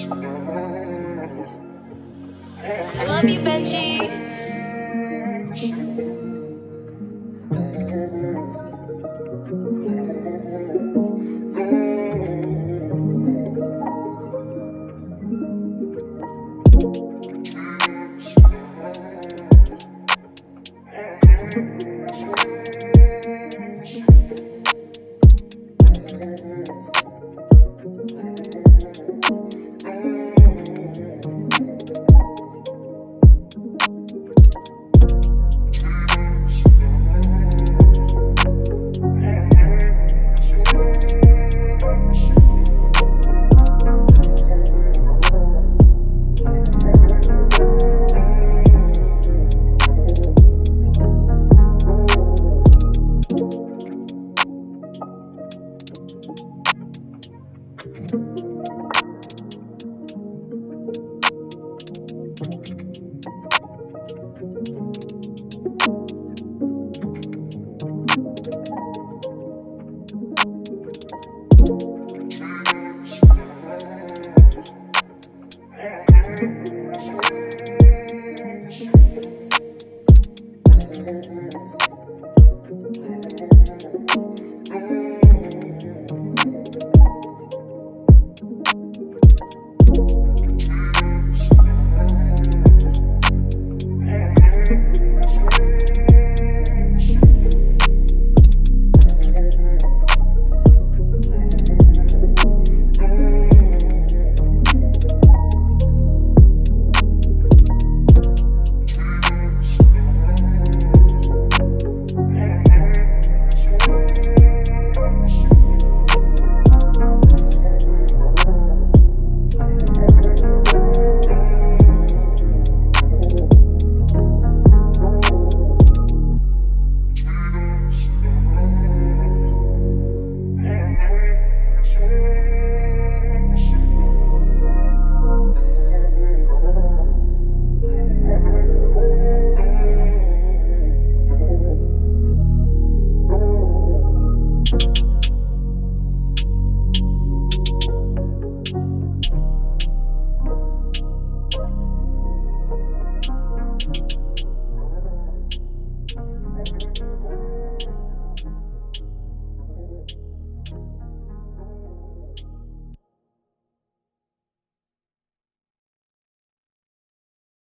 I love you, Benjii.